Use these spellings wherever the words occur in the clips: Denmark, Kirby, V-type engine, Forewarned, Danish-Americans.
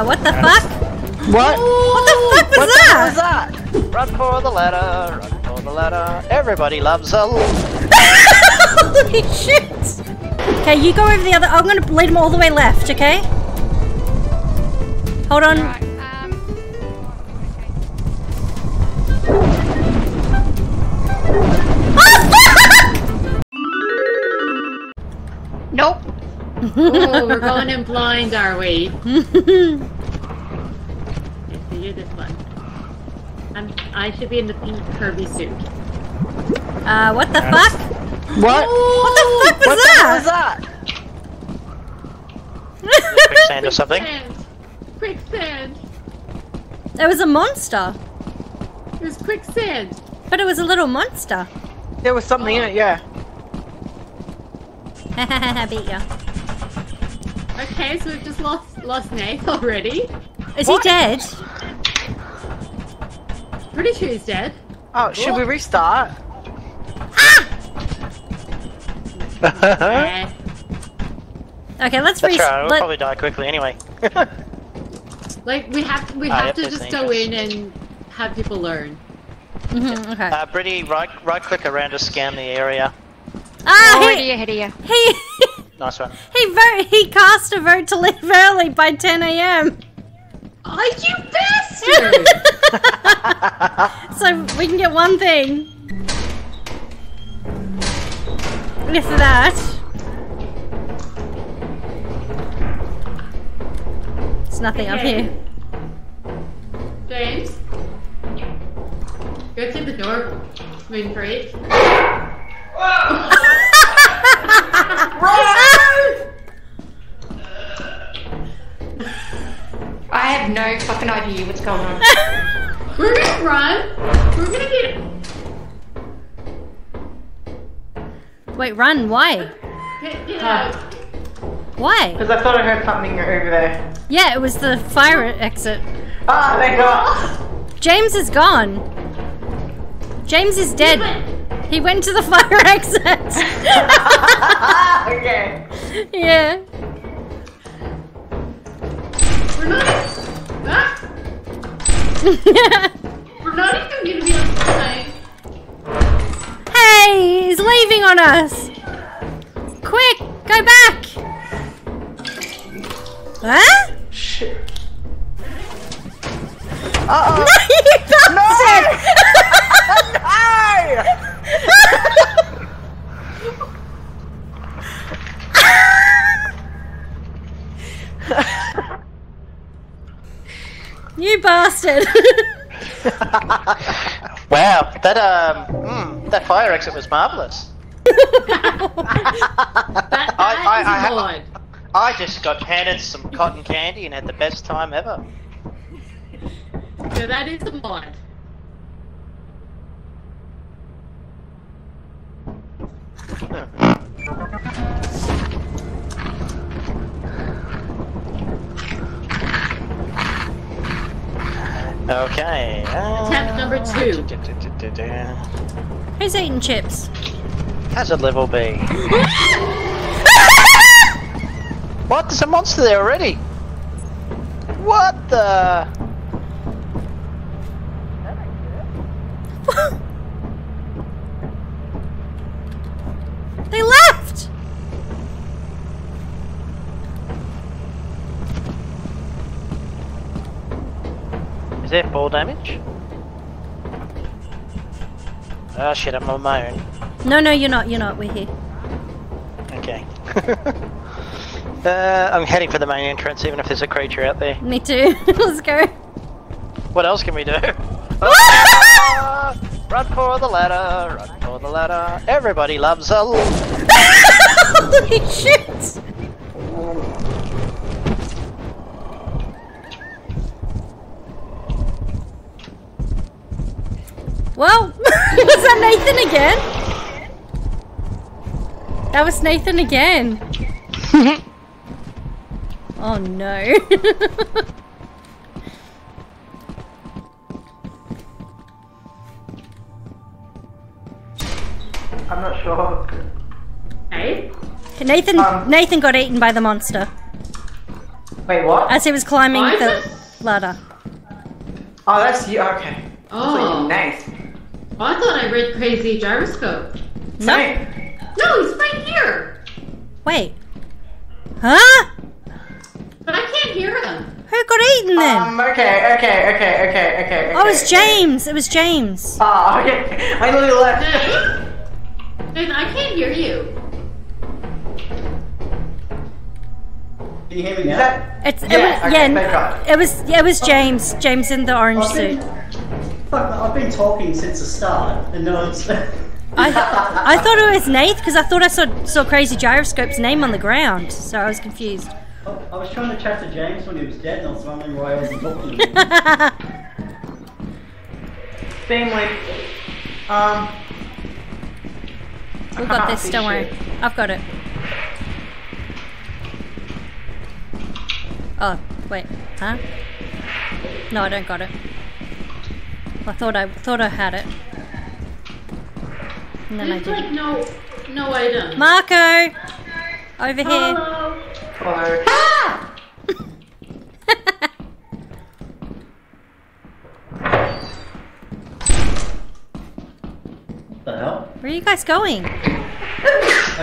What the fuck? What? What the fuck was that? What was that? Run for the ladder, run for the ladder. Everybody loves a holy shit! Okay, you go over the other. I'm gonna lead them all the way left, okay? Hold on. Right, okay. Oh, fuck! Nope. Oh, we're going in blind, are we? So you're this one. I should be in the pink Kirby suit. What the fuck? What? Oh, what the fuck was that? What the fuck was that? Quicksand or something? Quicksand! It was a monster. It was quicksand. But it was a little monster. There was something in it, yeah. I beat ya. Okay, so we've just lost Nate already. Is he dead? Pretty sure he's dead. Oh, should we restart? Ah! Okay, let's restart. We'll probably die quickly anyway. Like we have to just go in and have people learn. Mm-hmm, okay. Brittany, right click around to scan the area. Ah, oh, hey. Nice one. He cast a vote to leave early by 10 AM. Oh, you bastard! So we can get one thing. Look at that. There's nothing up here. James, go to the door. Moon for it. I have no fucking idea what's going on. We're gonna run. We're gonna get. Wait, run? Why? Get out. Why? Because I thought I heard something over there. Yeah, it was the fire exit. Ah, thank God. James is gone. James is dead. He went to the fire exit. Okay. Yeah. We're not. We're not even gonna be on time. Hey, he's leaving on us. Quick, go back. Huh? Shit. Uh oh. No, you bastard! No! You bastard! Wow, that fire exit was marvellous. I just got handed some cotton candy and had the best time ever. So that is the mod. Okay. Attempt number 2. Who's eating chips? Hazard level B. What? There's a monster there already. What the? They left! Is there fall damage? Oh shit, I'm on my own. No, you're not, we're here. Okay. I'm heading for the main entrance, even if there's a creature out there. Me too, let's go. What else can we do? Run for the ladder, run for the ladder. Everybody loves a holy shit! Well, was that Nathan again? That was Nathan again. Oh no. I'm not sure. Hey? Nathan got eaten by the monster. Wait, what? As he was climbing the ladder. Oh, that's you. Okay. Oh, nice. Well, I thought I read crazy gyroscope. No. No, he's right here. Wait. Huh? But I can't hear him. Who got eaten then? Okay. Oh, it was James. It was James. Oh, okay. I literally left. Dude, I can't hear you. Can you hear me now? It was James. James in the orange suit. I've been talking since the start, and no one's... I thought it was Nath, because I thought I saw Crazy Gyroscope's name on the ground, so I was confused. I was trying to chat to James when he was dead, and I was wondering why I wasn't talking to him. Being like, we got this, don't worry. I've got it. Oh, wait, huh? No, I don't got it. I thought I had it. And then there's like no item. Marco! Over here. Hello. Ah! What the hell? Where are you guys going? I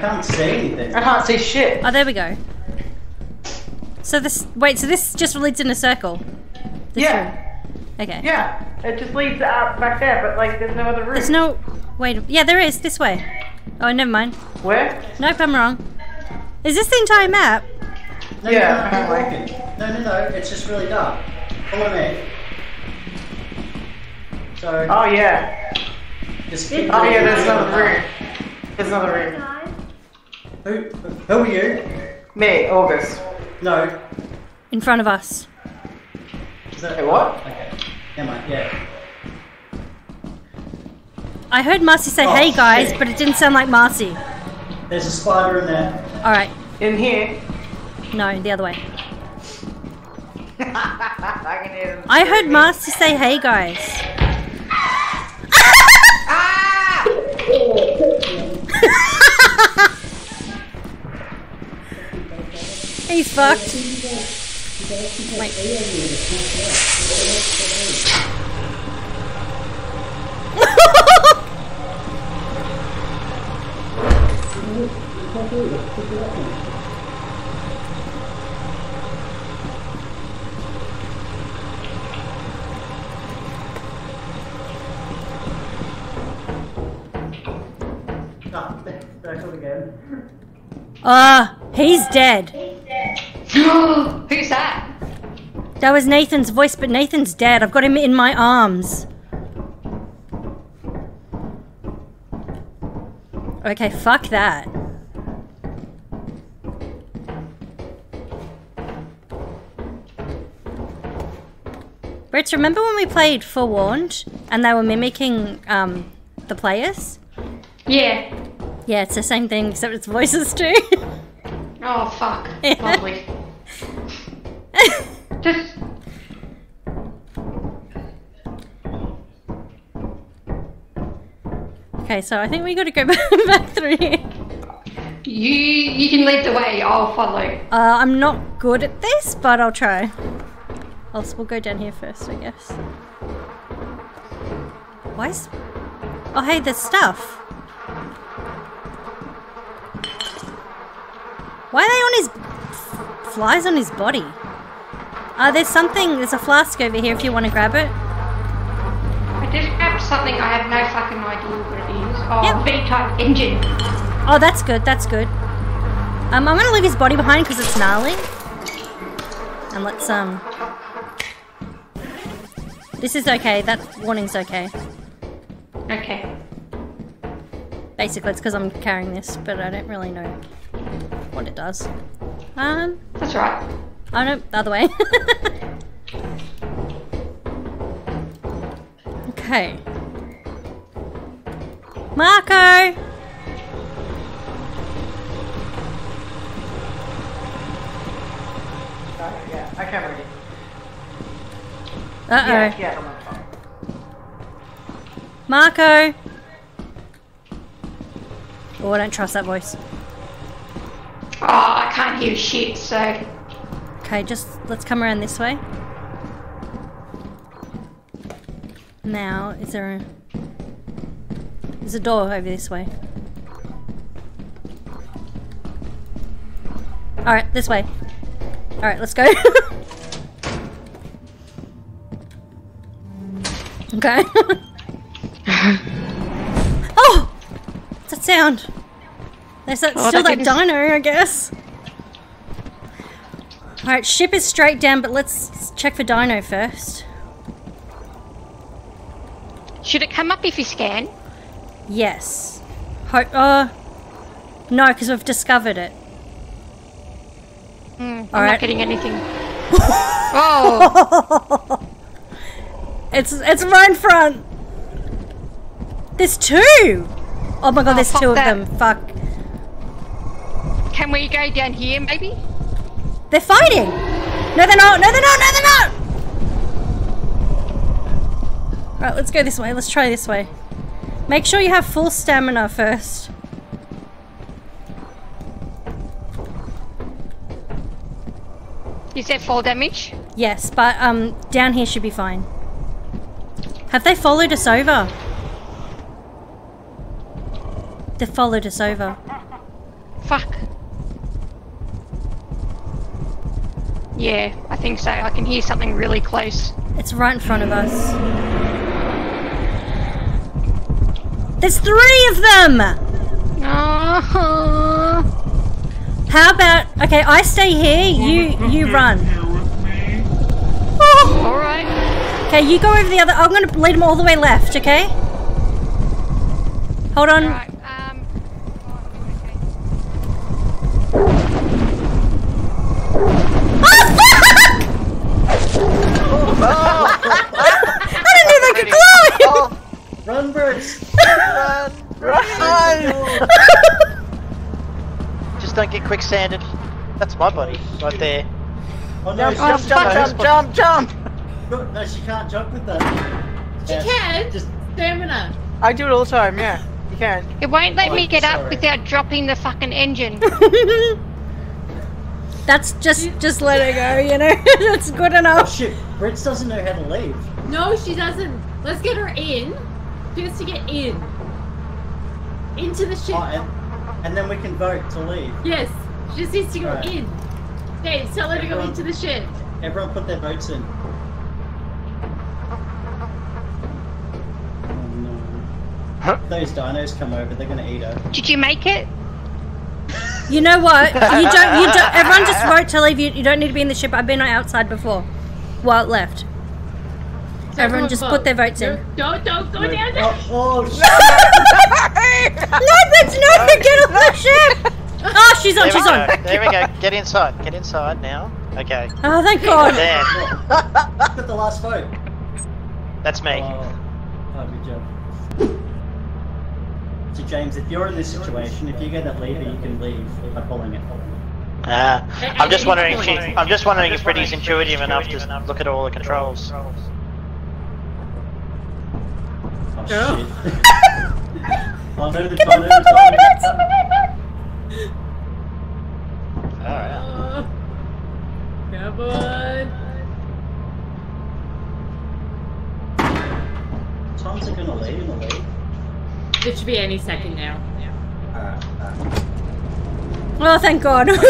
can't see anything. I can't see shit. Oh, there we go. So this, wait, so this just leads in a circle? This room. Okay. Yeah. It just leads out back there, but like there's no other room. There's no... Wait, yeah, there is, this way. Oh, never mind. Where? Nope, I'm wrong. Is this the entire map? No, yeah. No, it's just really dark. Follow me. So... Oh, yeah. Just keep there's another room. There's another room. Who are you? Me, August. No. In front of us. Is that... Hey, what? Okay. Yeah. I heard Marcy say, "Hey guys," but it didn't sound like Marcy. There's a spider in there. All right. In here? No, the other way. I can hear them. I heard Marcy say, "Hey guys." Ah! He's fucked. Wait. He's dead. Who's that? That was Nathan's voice, but Nathan's dead. I've got him in my arms. Okay, fuck that. Rich, remember when we played Forewarned and they were mimicking the players? Yeah. Yeah, it's the same thing, except it's voices too. Oh, fuck. Yeah. Lovely. Just... Okay, so I think we gotta go back through here. You can lead the way, I'll follow. I'm not good at this, but I'll try. Else we'll go down here first, I guess. Why is... Oh, hey, there's stuff. Why are they on his... flies on his body? There's something, there's a flask over here if you want to grab it. I just grabbed something, I have no fucking idea what it is. Oh, yep. V-type engine. Oh, that's good, that's good. I'm going to leave his body behind because it's gnarly. And let's, This is okay, that warning's okay. Okay. Basically, it's because I'm carrying this, but I don't really know what it does. That's right. Oh no, the other way. Okay. Marco! Yeah, I can't read it. Uh-oh. Yeah. Marco! Oh, I don't trust that voice. Oh, I can't hear shit, so... Okay, just let's come around this way. Now, is there a... There's a door over this way. Alright, this way. Alright, let's go. Okay. Oh! What's that sound? There's that, oh, still that dino, I guess. Alright, ship is straight down, but let's check for dino first. Should it come up if you scan? Yes. No, because we've discovered it. I'm not getting anything. Oh! It's right in front. There's two. Oh my god, there's two of them. Fuck. Can we go down here, maybe? They're fighting. No, they're not. No, they're not. No, they're not. Right, let's go this way. Let's try this way. Make sure you have full stamina first. Is there fall damage? Yes, but down here should be fine. Have they followed us over? They followed us over. Fuck. Yeah, I think so. I can hear something really close. It's right in front of us. There's three of them! Oh. How about, okay, I stay here, you run. Oh. All right. Okay, you go over the other, I'm going to lead them all the way left, okay? Hold on. Right. Oh, fuck! I didn't know they could climb! Oh. Run, Bruce! Run! Run! Don't get quicksanded. That's my buddy right there. Oh no! Jump! Good. No, she can't jump with that. She can. Just stamina. I do it all the time. Yeah, you can. It won't let me get up without dropping the fucking engine. That's just let her go. You know, that's good enough. Oh, shit, Brits doesn't know how to leave. No, she doesn't. Let's get her in. She has to get in. Into the ship. And then we can vote to leave. Yes, she just needs to go in. Dave, tell her to go into the shed. Everyone put their votes in. Oh no. Huh? If those dinos come over, they're gonna eat her. Did you make it? You know what? You don't everyone just vote to leave. You don't need to be in the ship. I've been outside before. While it left. So everyone just put their votes in. Don't go down there! Oh, shit! No, that's not the get on the ship! Oh, she's on! There we go, get inside now. Okay. Oh, thank god! Look at the last vote. That's me. Oh, good job. So James, if you're in this situation, if you get that lever, you can leave by pulling it. I'm just wondering if Brittany's intuitive enough to look at all the controls. Oh, shit. I'll go to the toilet. Alright. Come on. Tom's are gonna leave in the lead. It should be any second now. Alright. Oh, thank god.